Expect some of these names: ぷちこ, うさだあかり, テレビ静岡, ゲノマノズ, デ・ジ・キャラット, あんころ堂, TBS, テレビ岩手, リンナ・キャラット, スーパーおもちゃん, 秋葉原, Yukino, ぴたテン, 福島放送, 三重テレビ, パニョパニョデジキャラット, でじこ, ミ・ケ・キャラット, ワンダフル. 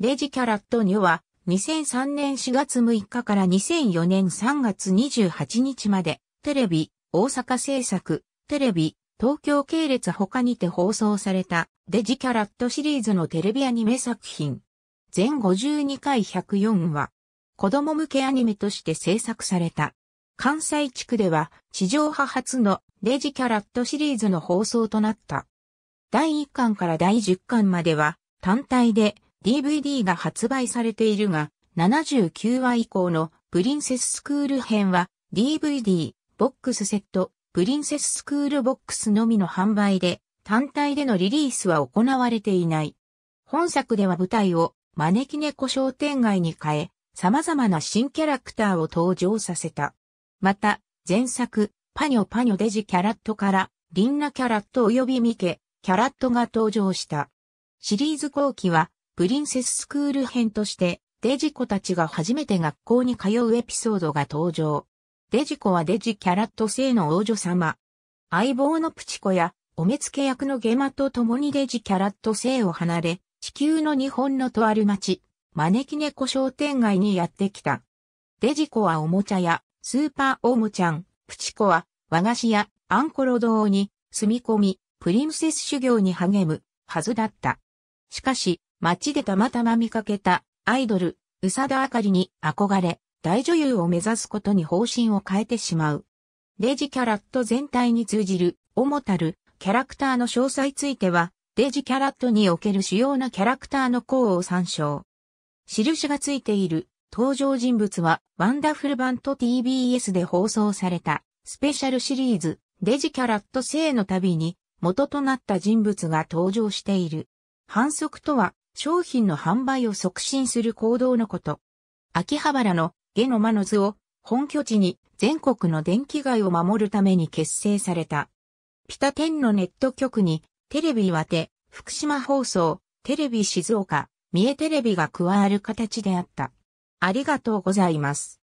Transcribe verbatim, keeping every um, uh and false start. レジキャラットニュはにせんさんねんしがつむいかからにせんよねんさんがつにじゅうはちにちまでテレビ、大阪制作、テレビ、東京系列他にて放送されたデジキャラットシリーズのテレビアニメ作品。全ごじゅうにかいひゃくよんわ。子供向けアニメとして制作された。関西地区では地上波初のデジキャラットシリーズの放送となった。だいいっかんからだいじゅっかんまでは単体で ディーブイディー が発売されているが、ななじゅうきゅうわ以降のプリンセススクール編は ディーブイディー、ボックスセット、プリンセススクールボックスのみの販売で、単体でのリリースは行われていない。本作では舞台を招き猫商店街に変え、様々な新キャラクターを登場させた。また、前作、パニョパニョデジキャラットから、リンナキャラット及びミケ、キャラットが登場した。シリーズ後期は、プリンセススクール編として、デジ子たちが初めて学校に通うエピソードが登場。デジ子はデジキャラット星の王女様。相棒のプチコや、お目付け役のゲマと共にデジキャラット星を離れ、地球の日本のとある町、招き猫商店街にやってきた。デジ子はおもちゃ屋、スーパーオモちゃん、プチコは和菓子屋、アンコロ堂に住み込み、プリンセス修行に励むはずだった。しかし、街でたまたま見かけたアイドル、宇佐田あかりに憧れ、大女優を目指すことに方針を変えてしまう。デジキャラット全体に通じる、主たる、キャラクターの詳細については、デジキャラットにおける主要なキャラクターの項を参照。印がついている、登場人物は、ワンダフル版と ティービーエス で放送された、スペシャルシリーズ、デジキャラット生の旅に、元となった人物が登場している。販促とは、商品の販売を促進する行動のこと。秋葉原の、ゲノマノズを本拠地に全国の電気街を守るために結成された。ピタテンのネット局にテレビ岩手、福島放送、テレビ静岡、三重テレビが加わる形であった。ありがとうございます。